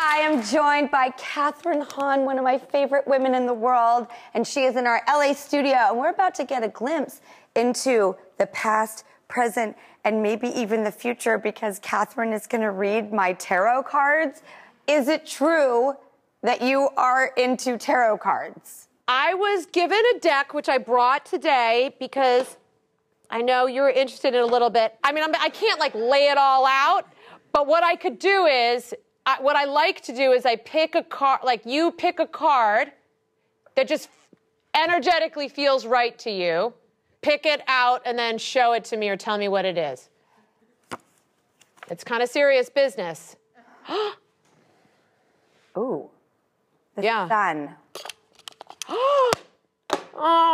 I am joined by Kathryn Hahn, one of my favorite women in the world, and she is in our LA studio, and we're about to get a glimpse into the past, present, and maybe even the future, because Kathryn is going to read my tarot cards. Is it true that you are into tarot cards? I was given a deck, which I brought today, because I know you were interested in a little bit. I mean, I can't, like, lay it all out, but what I could do is... what I like to do is I pick a card, like you pick a card that just energetically feels right to you, pick it out, and then show it to me or tell me what it is. It's kind of serious business. Ooh, the sun. Oh,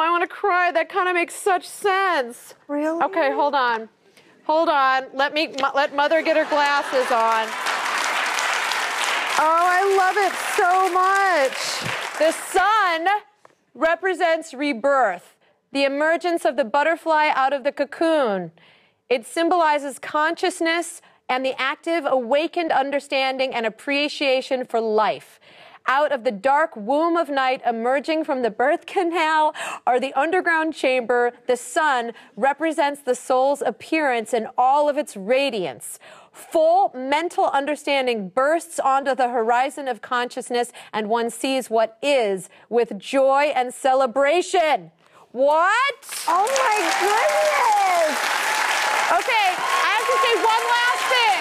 I want to cry. That kind of makes such sense. Really? Okay, hold on. Hold on. Let Mother get her glasses on. Oh, I love it so much. The sun represents rebirth, the emergence of the butterfly out of the cocoon. It symbolizes consciousness and the active, awakened understanding and appreciation for life. Out of the dark womb of night, emerging from the birth canal or the underground chamber, the sun represents the soul's appearance in all of its radiance. Full mental understanding bursts onto the horizon of consciousness, and one sees what is with joy and celebration. What? Oh, my goodness. Okay, I have to say one last thing.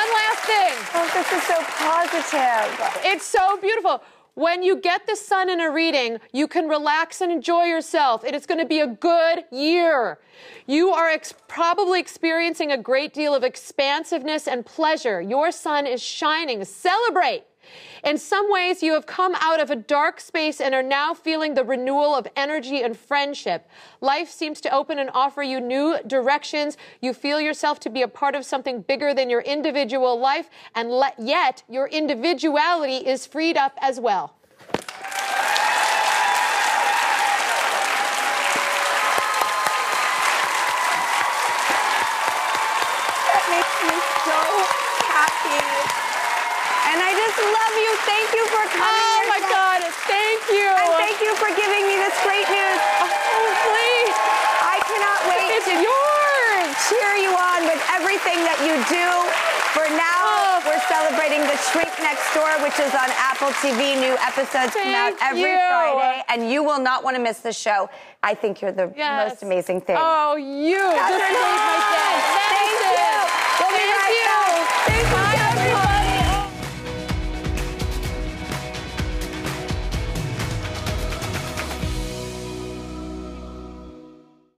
One last thing. Oh, this is so positive. It's so beautiful. When you get the sun in a reading, you can relax and enjoy yourself. It is going to be a good year. You are probably experiencing a great deal of expansiveness and pleasure. Your sun is shining. Celebrate. In some ways, you have come out of a dark space and are now feeling the renewal of energy and friendship. Life seems to open and offer you new directions. You feel yourself to be a part of something bigger than your individual life, and yet your individuality is freed up as well. That makes me so happy. And I just love you. Thank you for coming. Oh, my God. Thank you. And thank you for giving me this great news. Oh, please. I cannot wait to cheer you on with everything that you do. For now, we're celebrating The Shrink Next Door, which is on Apple TV. New episodes come out every Friday. And you will not want to miss the show. I think you're the most amazing thing. Oh, you. That's just made my day. Thank you. We'll be right back.